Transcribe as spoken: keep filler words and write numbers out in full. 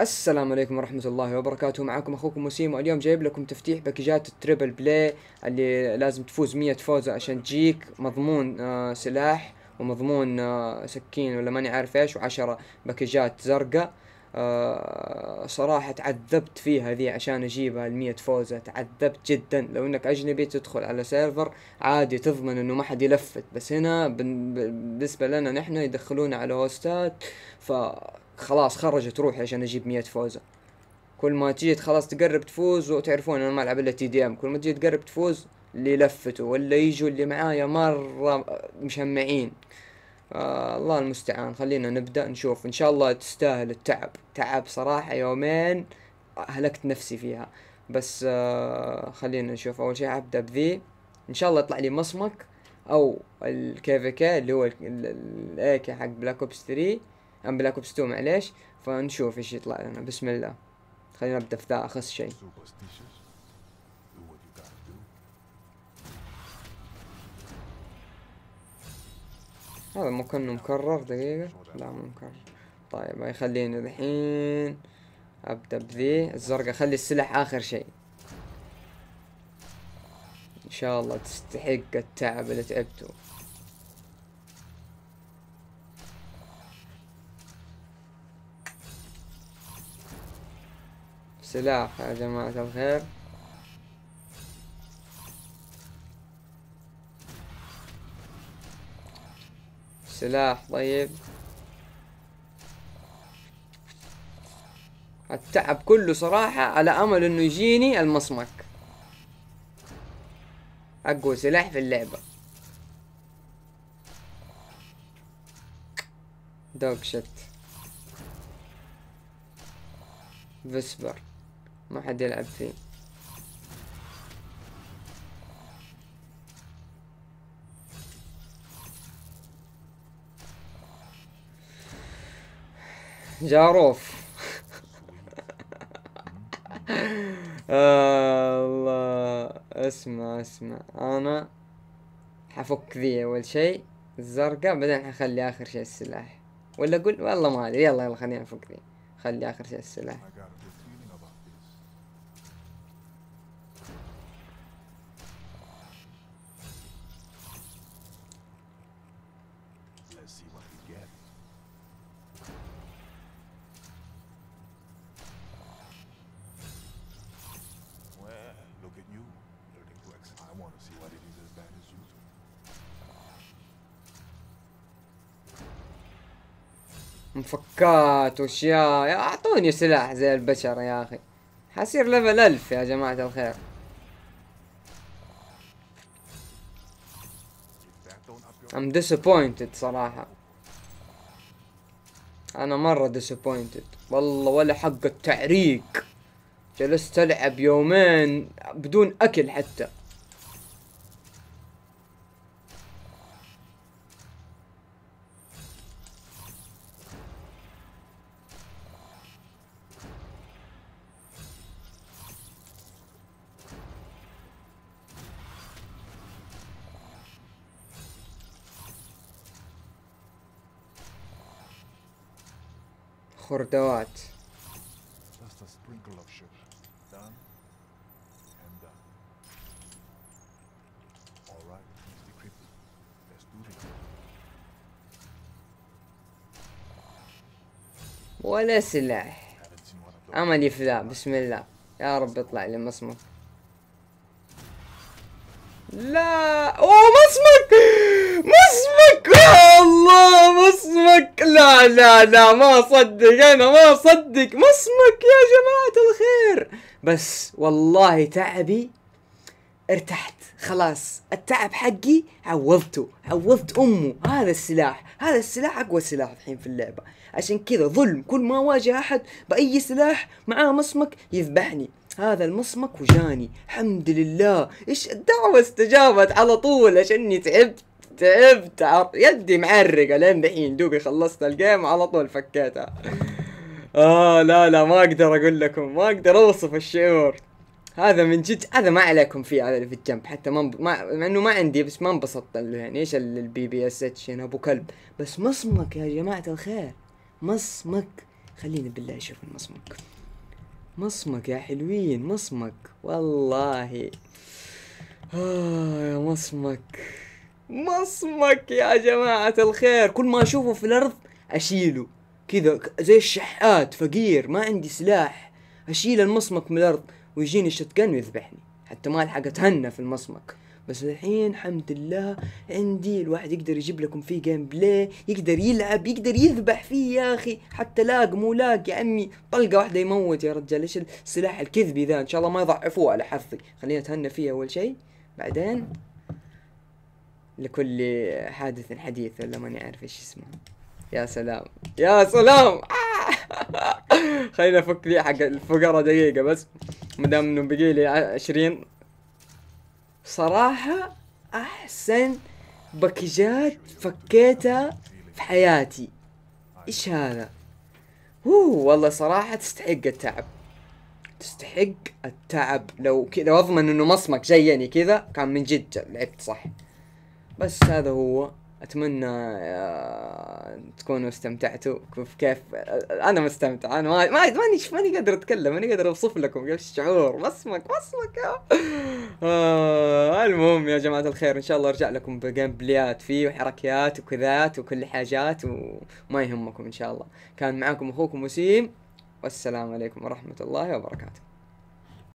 السلام عليكم ورحمة الله وبركاته. معكم اخوكم وسيم، واليوم جايب لكم تفتيح باكجات التريبل بلاي اللي لازم تفوز مية فوزة عشان تجيك مضمون آه سلاح ومضمون آه سكين ولا ماني عارف ايش، وعشرة باكجات زرقاء. آه صراحة تعذبت فيها ذي عشان اجيبها المية فوزة، تعذبت جدا. لو انك اجنبي تدخل على سيرفر عادي تضمن انه ما حد يلفت، بس هنا بالنسبة لنا نحن يدخلونا على هوستات، ف خلاص خرجت روحي عشان اجيب مية فوزة. كل ما تجي خلاص تقرب تفوز، وتعرفون انا ما العب الا تي دي ام، كل ما تجي تقرب تفوز اللي لفته ولا يجوا اللي معايا مرة مشمعين. آه الله المستعان. خلينا نبدأ نشوف، ان شاء الله تستاهل التعب. تعب صراحة، يومين هلكت نفسي فيها، بس آه خلينا نشوف. اول شيء ابدأ بذي، ان شاء الله يطلع لي مصمك او الكيفيكا اللي هو الاكي حق بلاك اوبس ثلاثة ام بلاك اوبس ستوم، معليش. فنشوف ايش يطلع لنا. بسم الله، خلينا نبدا في ذا اخس شيء. هذا مو كانه مكرر؟ دقيقة، لا مو مكرر. طيب هاي خليني الحين ابدا بذي الزرقاء، خلي السلاح اخر شيء. ان شاء الله تستحق التعب اللي تعبته. سلاح يا جماعة الخير. سلاح. طيب التعب كله صراحة على امل انه يجيني المصمك، اقوى سلاح في اللعبة. دوك شوت فيسبر ما حد يلعب فيه. جاروف الله. اسمع اسمع، انا حفك ذي اول شيء الزرقاء، بعدين حخلي اخر شيء السلاح، ولا اقول والله ما ادري. يلا يلا خلينا نفك ذي، خلي اخر شيء السلاح. مفكات واشياء، اعطوني سلاح زي البشر يا اخي. حصير ليفل الف يا جماعة الخير. I'm disappointed صراحة، انا مرة disappointed والله. ولا حق التعريق، جلست العب يومين بدون اكل حتى. خردوات. ولا سلاح، املي في ذا. بسم الله يا رب يطلع لي مصمك. لا اوه مصمك مصمك يا الله مصمك. لا لا لا ما اصدق، انا ما اصدق مصمك يا جماعة الخير. بس والله تعبي ارتحت خلاص، التعب حقي عوضته، عوضت امه. هذا السلاح، هذا السلاح اقوى سلاح الحين في اللعبة، عشان كذا ظلم كل ما اواجه احد باي سلاح معاه مصمك يذبحني. هذا المصمك وجاني، الحمد لله. ايش الدعوة استجابت على طول، عشاني تعبت تعبت عر... يدي معرقة لين دحين، دوبي خلصت الجيم على طول فكيتها. اه لا لا ما اقدر اقول لكم، ما اقدر اوصف الشعور هذا من جد. هذا ما عليكم فيه، هذا اللي في الجنب حتى ما مع انب... انه ما عندي، بس ما انبسطت له. يعني ايش البي بي اس اتش هنا ابو كلب. بس مصمك يا جماعة الخير، مصمك خليني بالله اشوف مصمك. مصمك يا حلوين، مصمك والله. آه يا مصمك، مصمك يا جماعة الخير. كل ما اشوفه في الارض اشيله كذا زي الشحات، فقير ما عندي سلاح، اشيل المصمك من الارض ويجيني الشتقن ويذبحني، حتى ما الحق اتهنى في المصمك. بس الحين الحمد لله عندي الواحد يقدر يجيب لكم فيه جيم بلاي، يقدر يلعب، يقدر يذبح فيه يا اخي، حتى لاق مو لاق يا عمي، طلقه واحده يموت. يا رجال ايش السلاح الكذبي ذا، ان شاء الله ما يضعفوه على حظي. خلينا اتهنى فيه اول شيء، بعدين لكل حادث حديث، ولا ماني عارف ايش اسمه. يا سلام يا سلام. خلينا افك لي حق الفقره دقيقه بس، مدام انه بقي لي عشرين. صراحة أحسن باكجات فكيتها في حياتي. إيش هذا؟ هو والله صراحة تستحق التعب، تستحق التعب. لو كذا وأضمن إنه مصمك جايني كذا كان من جد لعبت صح. بس هذا هو، أتمنى تكونوا استمتعتوا. كيف أنا مستمتع، أنا ما ماني ماني قادر أتكلم، ماني قادر أوصف لكم كيف الشعور. مصمك مصمك يا آه. المهم يا جماعة الخير، إن شاء الله أرجع لكم بجيم بلايات فيه وحركيات وكذات وكل حاجات، وما يهمكم إن شاء الله. كان معاكم أخوكم وسيم، والسلام عليكم ورحمة الله وبركاته.